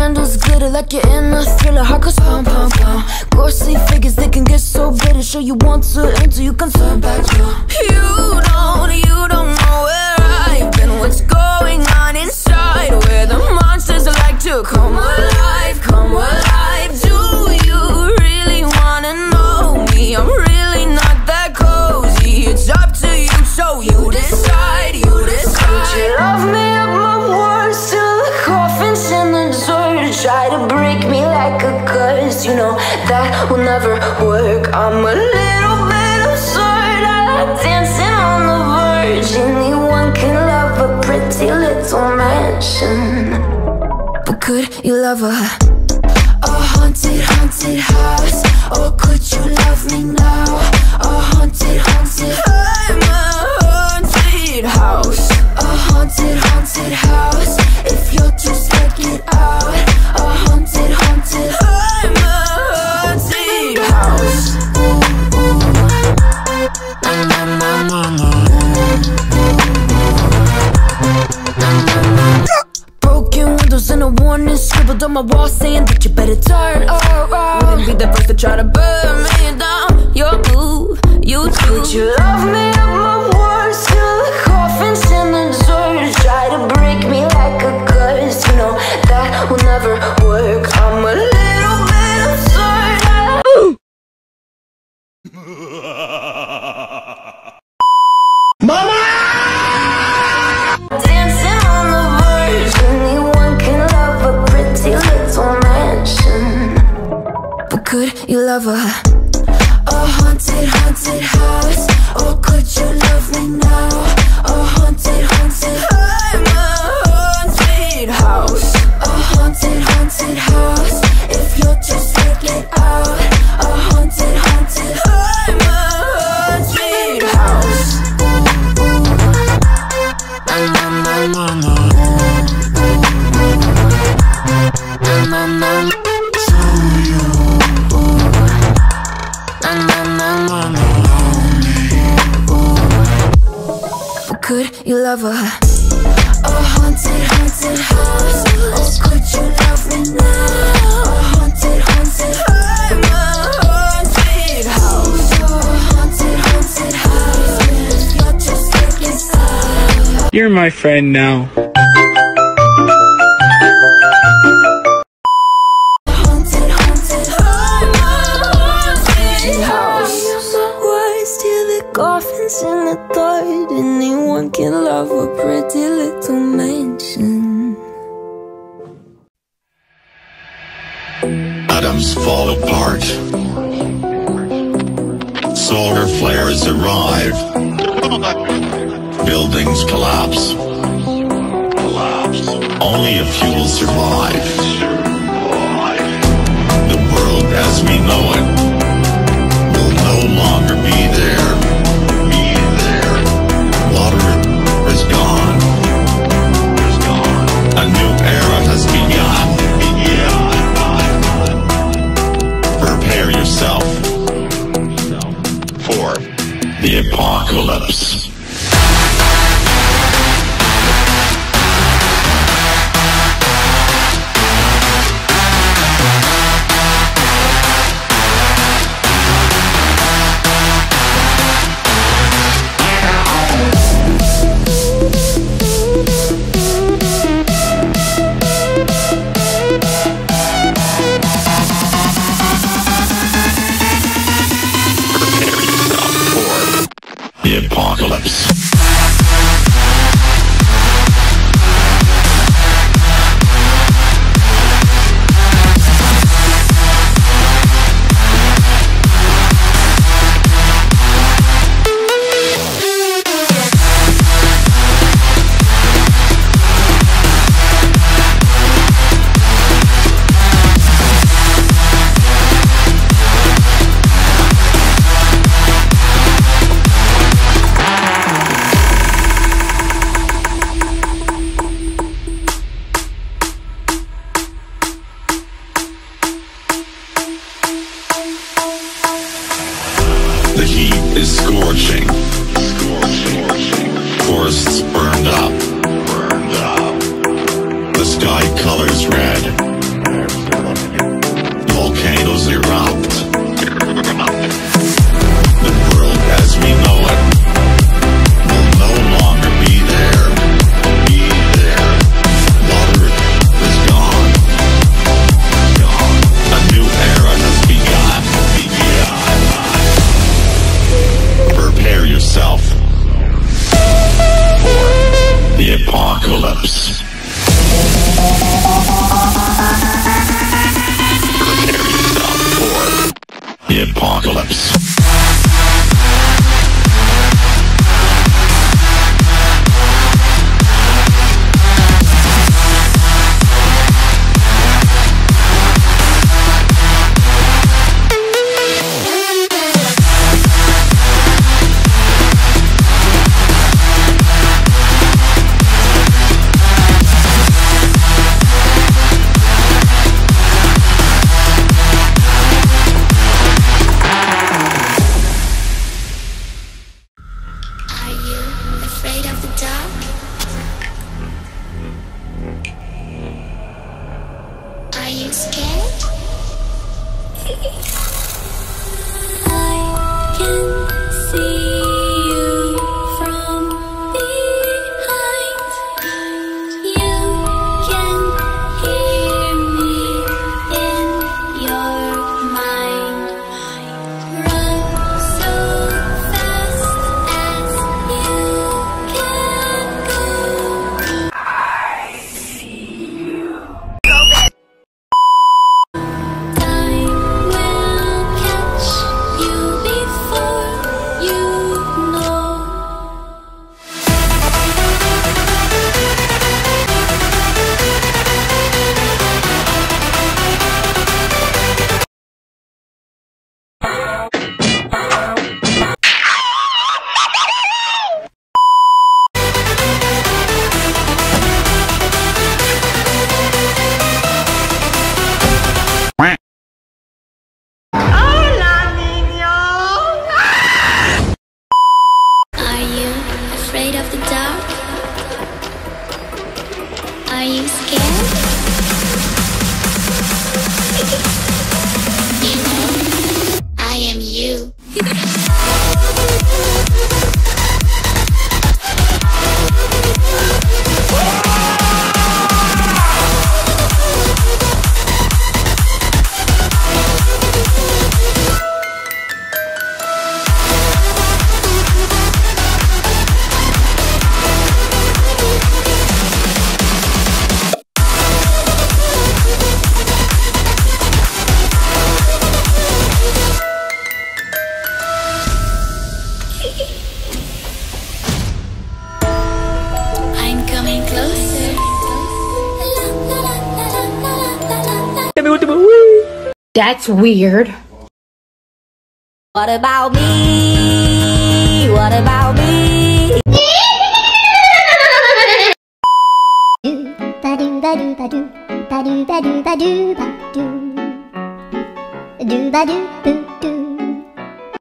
candles glitter like you're in a thriller. Heart goes pom pom pom. Ghostly figures, they can get so bitter. Sure you want to enter, you can turn back now. You don't know where I've been, what's going on inside, where the monsters like to come alive, come alive. Do you really wanna know me? I'm really not that cozy. It's up to you, so you decide, you decide. Could you love me at my worst till the coffin's in the dirt? Try to break me like a curse, you know that will never work. I'm a little bit absurd, I like dancing on the verge. Anyone can love a pretty little mansion, but could you love a haunted, haunted house? Or could you love me now? A haunted, haunted house. I'm a haunted house. A haunted, haunted house. If you're too scared, get out. A haunted, haunted. I'm a haunted house. Broken windows and a warning scribbled on my wall saying that you better turn around. Wouldn't be the first to try to burn me down. You're blue, you too. Could you love me at my worst? Till the coffin's in the dirt. Try to break me like a curse, you know that will never work. I'm a little bit absurd. Mama! Dancing on the verge. Anyone can love a pretty little mansion, but could you love a haunted, haunted house? Or could you love me now? A haunted, haunted. I'm a haunted house. A haunted, haunted house. If you're too scared, get out. A haunted, haunted. I'm a haunted house. But could you love a haunted, haunted house? Or could you love me now? A haunted, haunted. I'm a haunted house. A haunted, haunted house. If you're too scared, get out. You're my friend now. In the third, anyone can love a pretty little mansion. Atoms fall apart. Solar flares arrive. Buildings collapse. Only a few will survive. The world as we know it will no longer be there. The apocalypse. Burned up. The sky colors red. Phillips. That's weird. What about me? What about me?